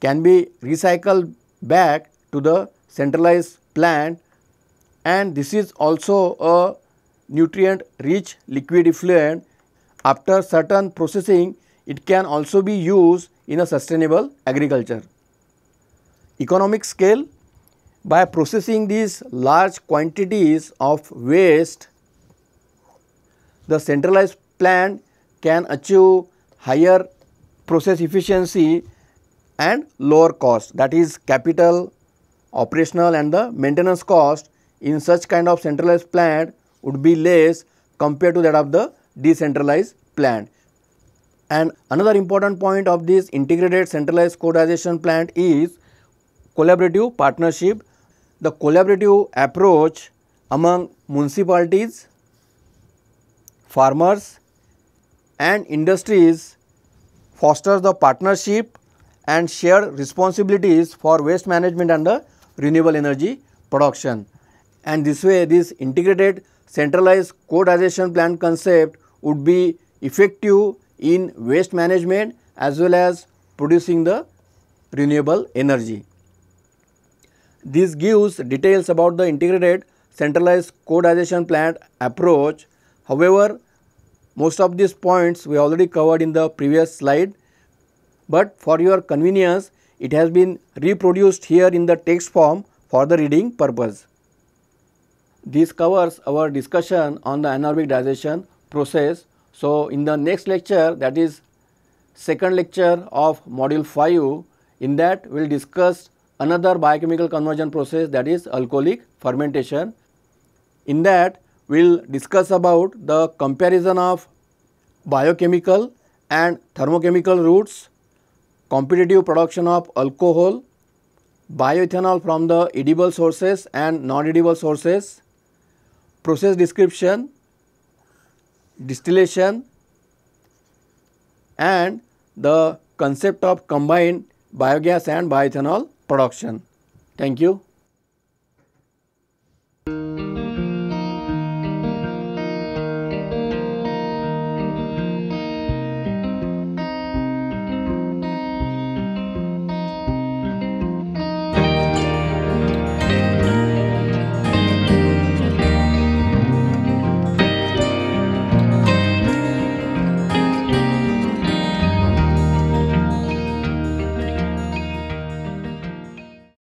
can be recycled back to the centralized plant, and this is also a nutrient rich liquid effluent. After certain processing, it can also be used in a sustainable agriculture. Economic scale. By processing these large quantities of waste, the centralized plant can achieve higher process efficiency and lower cost, that is capital, operational and the maintenance cost in such kind of centralized plant would be less compared to that of the decentralized plant. And another important point of this integrated centralized co-digestion plant is collaborative partnership. The collaborative approach among municipalities, farmers and industries foster the partnership and share responsibilities for waste management and the renewable energy production. And this way, this integrated centralized co-digestion plant concept would be effective in waste management as well as producing the renewable energy. This gives details about the integrated centralized co-digestion plant approach. However, most of these points we already covered in the previous slide, but for your convenience it has been reproduced here in the text form for the reading purpose. This covers our discussion on the anaerobic digestion process. So in the next lecture, that is second lecture of module five, in that we will discuss another biochemical conversion process, that is alcoholic fermentation. In that we will discuss about the comparison of biochemical and thermochemical routes, competitive production of alcohol, bioethanol from the edible sources and non-edible sources, process description, distillation, and the concept of combined biogas and bioethanol production. Thank you.